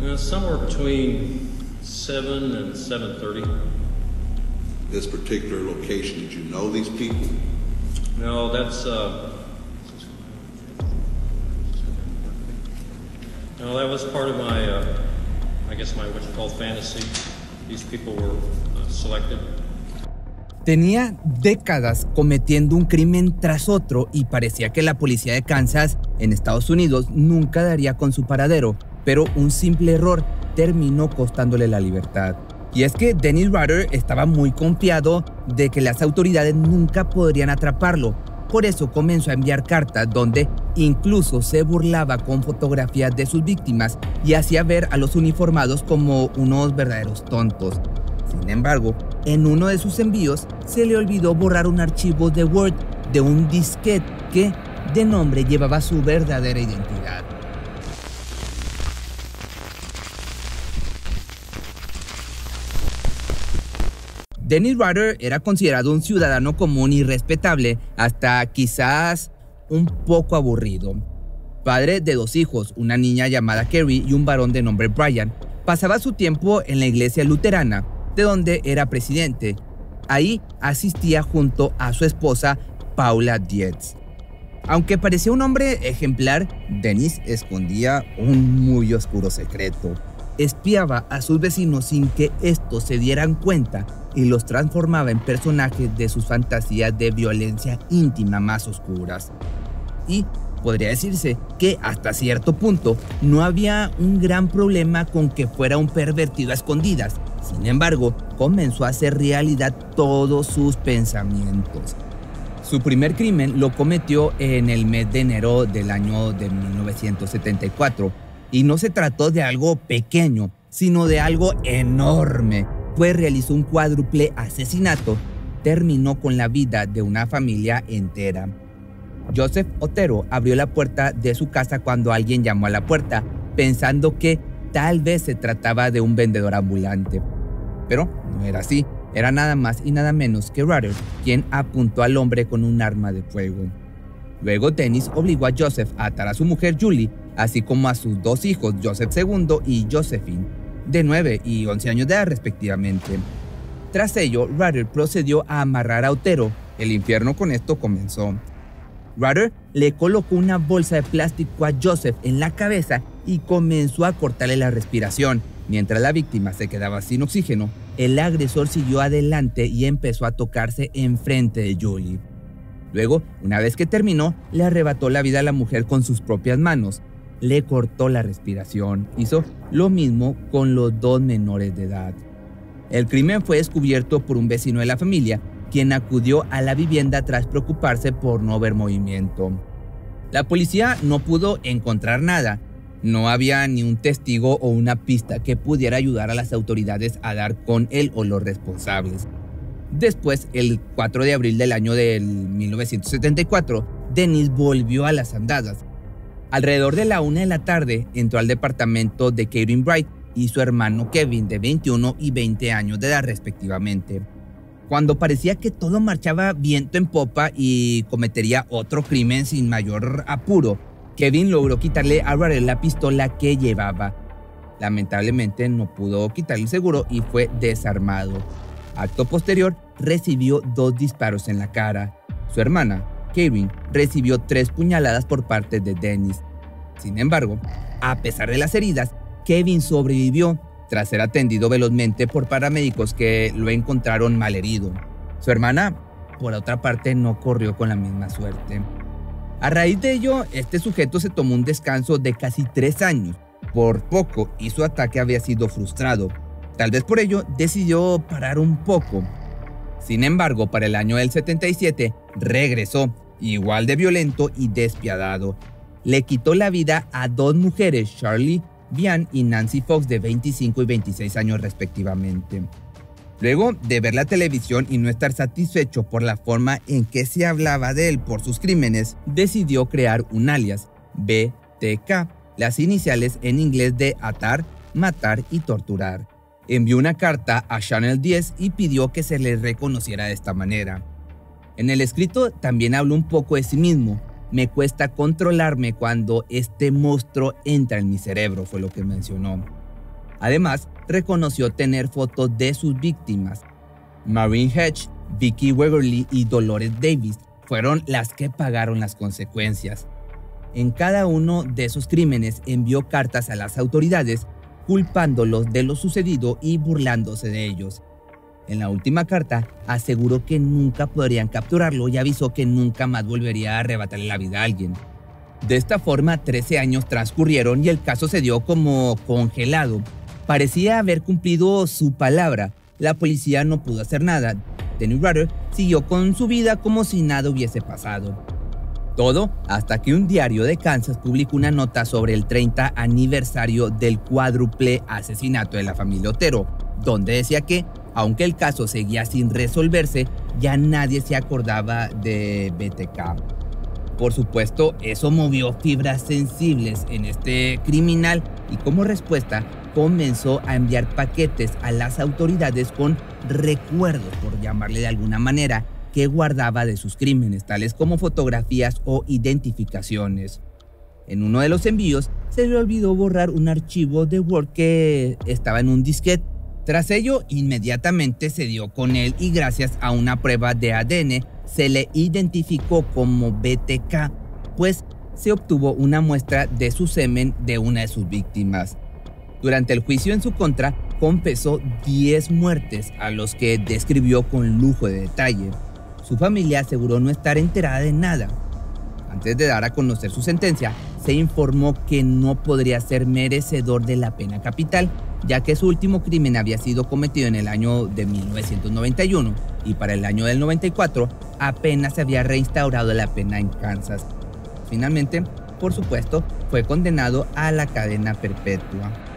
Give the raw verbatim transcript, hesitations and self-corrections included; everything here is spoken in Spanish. Uh, somewhere between seven and seven thirty. This particular location, did you know these people? No, that's, uh, no, that was part of my, uh, I guess my what you call fantasy. These people were uh, selected. Tenía décadas cometiendo un crimen tras otro y parecía que la policía de Kansas en Estados Unidos nunca daría con su paradero, pero un simple error terminó costándole la libertad. Y es que Dennis Rader estaba muy confiado de que las autoridades nunca podrían atraparlo. Por eso comenzó a enviar cartas donde incluso se burlaba con fotografías de sus víctimas y hacía ver a los uniformados como unos verdaderos tontos. Sin embargo, en uno de sus envíos se le olvidó borrar un archivo de Word de un disquete que de nombre llevaba su verdadera identidad. Dennis Rader era considerado un ciudadano común y respetable, hasta quizás un poco aburrido. Padre de dos hijos, una niña llamada Carrie y un varón de nombre Brian, pasaba su tiempo en la iglesia luterana, de donde era presidente. Ahí asistía junto a su esposa, Paula Dietz. Aunque parecía un hombre ejemplar, Dennis escondía un muy oscuro secreto. Espiaba a sus vecinos sin que estos se dieran cuenta y los transformaba en personajes de sus fantasías de violencia íntima más oscuras. Y podría decirse que hasta cierto punto no había un gran problema con que fuera un pervertido a escondidas. Sin embargo, comenzó a hacer realidad todos sus pensamientos. Su primer crimen lo cometió en el mes de enero del año de mil novecientos setenta y cuatro, y no se trató de algo pequeño, sino de algo enorme, pues realizó un cuádruple asesinato. Terminó con la vida de una familia entera. Joseph Otero abrió la puerta de su casa cuando alguien llamó a la puerta, pensando que tal vez se trataba de un vendedor ambulante. Pero no era así, era nada más y nada menos que Rader, quien apuntó al hombre con un arma de fuego. Luego Dennis obligó a Joseph a atar a su mujer Julie, así como a sus dos hijos, Joseph segundo y Josephine, de nueve y once años de edad respectivamente. Tras ello, Rader procedió a amarrar a Otero. El infierno con esto comenzó. Rader le colocó una bolsa de plástico a Joseph en la cabeza y comenzó a cortarle la respiración. Mientras la víctima se quedaba sin oxígeno, el agresor siguió adelante y empezó a tocarse enfrente de Julie. Luego, una vez que terminó, le arrebató la vida a la mujer con sus propias manos. Le cortó la respiración. Hizo lo mismo con los dos menores de edad. El crimen fue descubierto por un vecino de la familia, quien acudió a la vivienda tras preocuparse por no ver movimiento. La policía no pudo encontrar nada. No había ni un testigo o una pista que pudiera ayudar a las autoridades a dar con él o los responsables. Después, el cuatro de abril del año de mil novecientos setenta y cuatro, Dennis volvió a las andadas. Alrededor de la una de la tarde, entró al departamento de Kevin Bright y su hermano Kevin, de veintiuno y veinte años de edad respectivamente. Cuando parecía que todo marchaba viento en popa y cometería otro crimen sin mayor apuro, Kevin logró quitarle a Rader la pistola que llevaba. Lamentablemente no pudo quitarle el seguro y fue desarmado. Acto posterior, recibió dos disparos en la cara. Su hermana, Kevin, recibió tres puñaladas por parte de Dennis. Sin embargo, a pesar de las heridas, Kevin sobrevivió tras ser atendido velozmente por paramédicos que lo encontraron malherido. Su hermana, por otra parte, no corrió con la misma suerte. A raíz de ello, este sujeto se tomó un descanso de casi tres años. Por poco, y su ataque había sido frustrado. Tal vez por ello, decidió parar un poco. Sin embargo, para el año del setenta y siete, regresó, igual de violento y despiadado. Le quitó la vida a dos mujeres, Shirley Vian y Nancy Fox, de veinticinco y veintiséis años respectivamente. Luego de ver la televisión y no estar satisfecho por la forma en que se hablaba de él por sus crímenes, decidió crear un alias, B T K, las iniciales en inglés de atar, matar y torturar. Envió una carta a Channel diez y pidió que se le reconociera de esta manera. En el escrito también habló un poco de sí mismo. Me cuesta controlarme cuando este monstruo entra en mi cerebro, fue lo que mencionó. Además, reconoció tener fotos de sus víctimas. Marine Hedge, Vicky Weverly y Dolores Davis fueron las que pagaron las consecuencias. En cada uno de esos crímenes envió cartas a las autoridades culpándolos de lo sucedido y burlándose de ellos. En la última carta aseguró que nunca podrían capturarlo y avisó que nunca más volvería a arrebatarle la vida a alguien. De esta forma, trece años transcurrieron y el caso se dio como congelado. Parecía haber cumplido su palabra. La policía no pudo hacer nada. Dennis Rader siguió con su vida como si nada hubiese pasado. Todo hasta que un diario de Kansas publicó una nota sobre el treinta aniversario del cuádruple asesinato de la familia Otero, donde decía que, aunque el caso seguía sin resolverse, ya nadie se acordaba de B T K. Por supuesto, eso movió fibras sensibles en este criminal y como respuesta comenzó a enviar paquetes a las autoridades con recuerdos, por llamarle de alguna manera, que guardaba de sus crímenes, tales como fotografías o identificaciones. En uno de los envíos se le olvidó borrar un archivo de Word que estaba en un disquete. Tras ello, inmediatamente se dio con él y gracias a una prueba de A D N se le identificó como B T K, pues se obtuvo una muestra de su semen de una de sus víctimas. Durante el juicio en su contra, confesó diez muertes a los que describió con lujo de detalle. Su familia aseguró no estar enterada de nada. Antes de dar a conocer su sentencia, se informó que no podría ser merecedor de la pena capital, ya que su último crimen había sido cometido en el año de mil novecientos noventa y uno y para el año del noventa y cuatro apenas se había reinstaurado la pena en Kansas. Finalmente, por supuesto, fue condenado a la cadena perpetua.